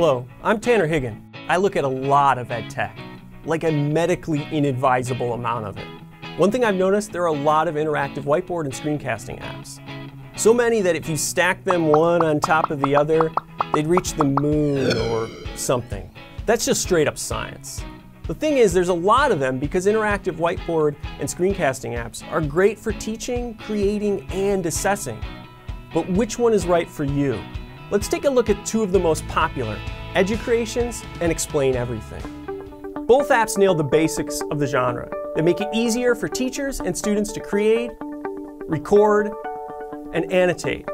Hello, I'm Tanner Higgin. I look at a lot of ed tech, like a medically inadvisable amount of it. One thing I've noticed, there are a lot of interactive whiteboard and screencasting apps. So many that if you stack them one on top of the other, they'd reach the moon or something. That's just straight up science. The thing is, there's a lot of them because interactive whiteboard and screencasting apps are great for teaching, creating, and assessing. But which one is right for you? Let's take a look at two of the most popular, Educreations and Explain Everything. Both apps nail the basics of the genre. They make it easier for teachers and students to create, record, and annotate,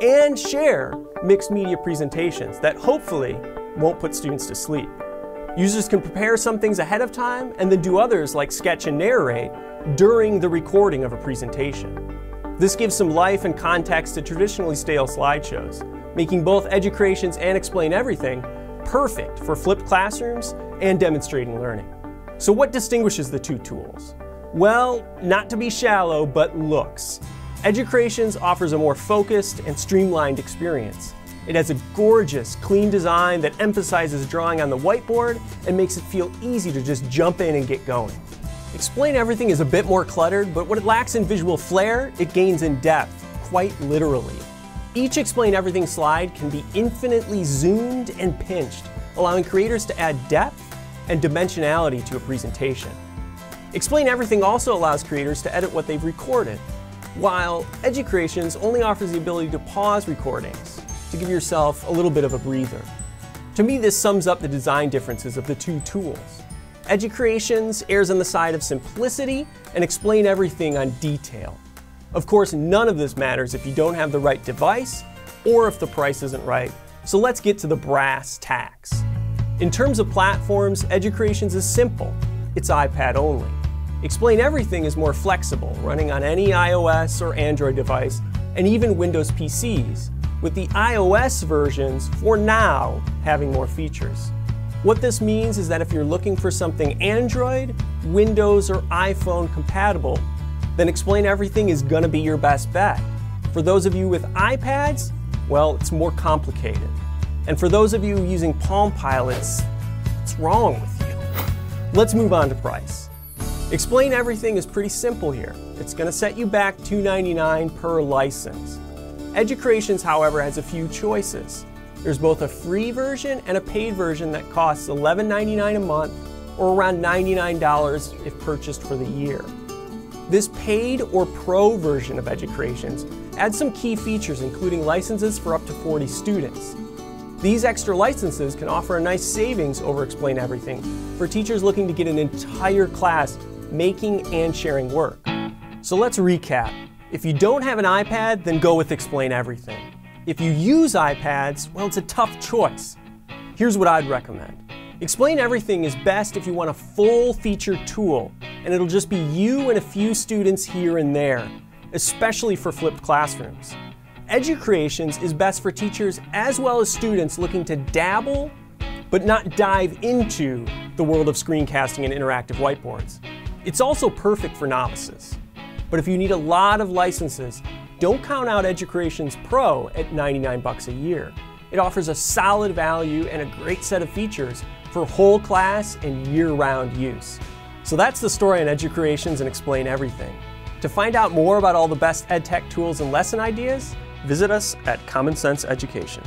and share mixed media presentations that hopefully won't put students to sleep. Users can prepare some things ahead of time and then do others like sketch and narrate during the recording of a presentation. This gives some life and context to traditionally stale slideshows, making both Educreations and Explain Everything perfect for flipped classrooms and demonstrating learning. So what distinguishes the two tools? Well, not to be shallow, but looks. Educreations offers a more focused and streamlined experience. It has a gorgeous, clean design that emphasizes drawing on the whiteboard and makes it feel easy to just jump in and get going. Explain Everything is a bit more cluttered, but what it lacks in visual flair, it gains in depth, quite literally. Each Explain Everything slide can be infinitely zoomed and pinched, allowing creators to add depth and dimensionality to a presentation. Explain Everything also allows creators to edit what they've recorded, while Educreations only offers the ability to pause recordings to give yourself a little bit of a breather. To me, this sums up the design differences of the two tools. Educreations errs on the side of simplicity and Explain Everything on detail. Of course, none of this matters if you don't have the right device or if the price isn't right, so let's get to the brass tacks. In terms of platforms, Educreations is simple. It's iPad only. Explain Everything is more flexible, running on any iOS or Android device and even Windows PCs, with the iOS versions, for now, having more features. What this means is that if you're looking for something Android, Windows, or iPhone compatible, then Explain Everything is gonna be your best bet. For those of you with iPads, well, it's more complicated. And for those of you using Palm Pilots, what's wrong with you? Let's move on to price. Explain Everything is pretty simple here. It's gonna set you back $2.99 per license. Educreations, however, has a few choices. There's both a free version and a paid version that costs $11.99 a month, or around $99 if purchased for the year. This paid or pro version of Educreations adds some key features, including licenses for up to 40 students. These extra licenses can offer a nice savings over Explain Everything for teachers looking to get an entire class making and sharing work. So let's recap. If you don't have an iPad, then go with Explain Everything. If you use iPads, well, it's a tough choice. Here's what I'd recommend. Explain Everything is best if you want a full-featured tool, and it'll just be you and a few students here and there, especially for flipped classrooms. Educreations is best for teachers as well as students looking to dabble, but not dive into the world of screencasting and interactive whiteboards. It's also perfect for novices. But if you need a lot of licenses, don't count out Educreations Pro at $99 a year. It offers a solid value and a great set of features for whole class and year-round use. So that's the story on Educreations and Explain Everything. To find out more about all the best ed tech tools and lesson ideas, visit us at Common Sense Education.